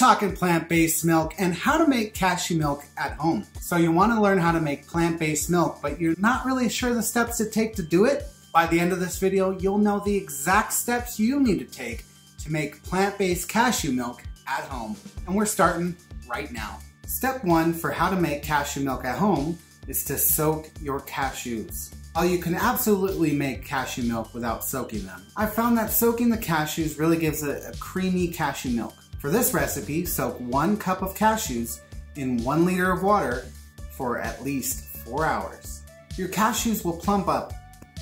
talking plant-based milk and how to make cashew milk at home. So you want to learn how to make plant-based milk, but you're not really sure the steps to take to do it? By the end of this video, you'll know the exact steps you need to take to make plant-based cashew milk at home. And we're starting right now. Step one for how to make cashew milk at home is to soak your cashews. While you can absolutely make cashew milk without soaking them, I found that soaking the cashews really gives a creamy cashew milk. For this recipe, soak 1 cup of cashews in 1 liter of water for at least 4 hours. Your cashews will plump up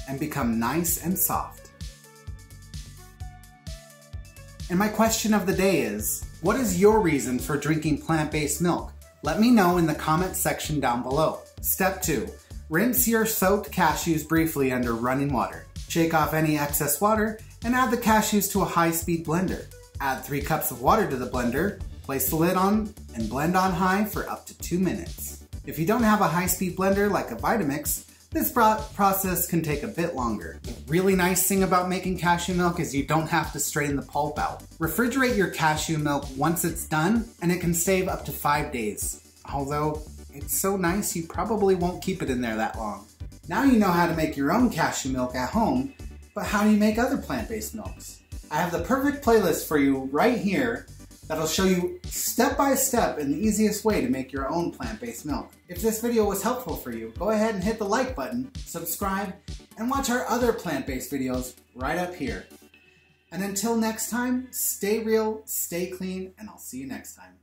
and become nice and soft. And my question of the day is, what is your reason for drinking plant-based milk? Let me know in the comments section down below. Step 2. Rinse your soaked cashews briefly under running water. Shake off any excess water and add the cashews to a high-speed blender. Add 3 cups of water to the blender, place the lid on, and blend on high for up to 2 minutes. If you don't have a high-speed blender like a Vitamix, this process can take a bit longer. The really nice thing about making cashew milk is you don't have to strain the pulp out. Refrigerate your cashew milk once it's done, and it can save up to 5 days. Although, it's so nice, you probably won't keep it in there that long. Now you know how to make your own cashew milk at home, but how do you make other plant-based milks? I have the perfect playlist for you right here that'll show you step-by-step and the easiest way to make your own plant-based milk. If this video was helpful for you, go ahead and hit the like button, subscribe, and watch our other plant-based videos right up here. And until next time, stay real, stay clean, and I'll see you next time.